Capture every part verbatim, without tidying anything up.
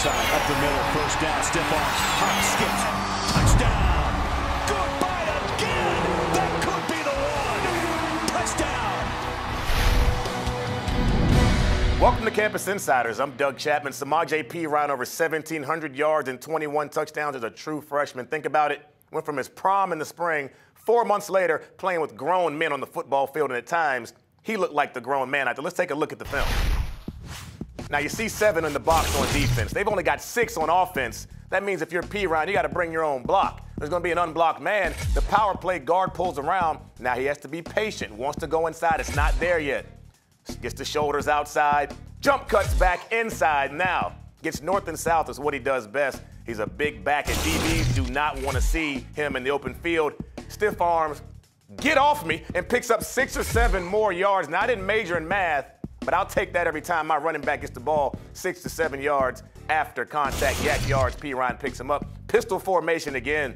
side, up the middle, first down, step off, hop, skip, touchdown. Goodbye again. That could be the one. Touchdown. Welcome to Campus Insiders. I'm Doug Chapman. Samaje Perine, over seventeen hundred yards and twenty-one touchdowns as a true freshman. Think about it. Went from his prom in the spring, four months later, playing with grown men on the football field, and at times, he looked like the grown man out there. Let's take a look at the film. Now, you see seven in the box on defense. They've only got six on offense. That means if you're Perine, you got to bring your own block. There's going to be an unblocked man. The power play guard pulls around. Now he has to be patient. Wants to go inside. It's not there yet. Gets the shoulders outside. Jump cuts back inside now. Gets north and south is what he does best. He's a big back, and D Bs do not want to see him in the open field. Stiff arms. Get off me, and picks up six or seven more yards. Now, I didn't major in math, but I'll take that every time my running back gets the ball, six to seven yards after contact. Yak yards, Perine picks him up. Pistol formation again.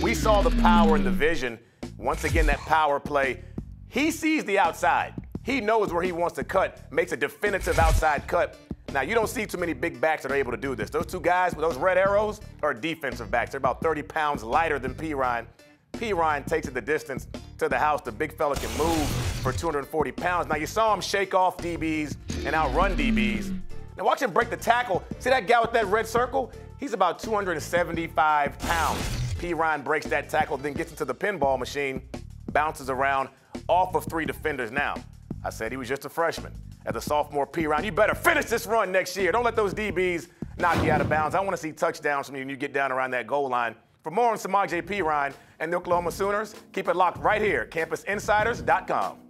We saw the power in the vision. Once again, that power play. He sees the outside. He knows where he wants to cut, makes a definitive outside cut. Now, you don't see too many big backs that are able to do this. Those two guys with those red arrows are defensive backs. They're about thirty pounds lighter than Perine. Perine takes it the distance to the house. The big fella can move for two hundred forty pounds. Now, you saw him shake off D Bs and outrun D Bs. Now, watch him break the tackle. See that guy with that red circle? He's about two hundred seventy-five pounds. Perine breaks that tackle, then gets into the pinball machine, bounces around off of three defenders now. I said he was just a freshman. As a sophomore, Perine, you better finish this run next year. Don't let those D Bs knock you out of bounds. I want to see touchdowns from you when you get down around that goal line. For more on Samaje Perine and the Oklahoma Sooners, keep it locked right here, campus insiders dot com.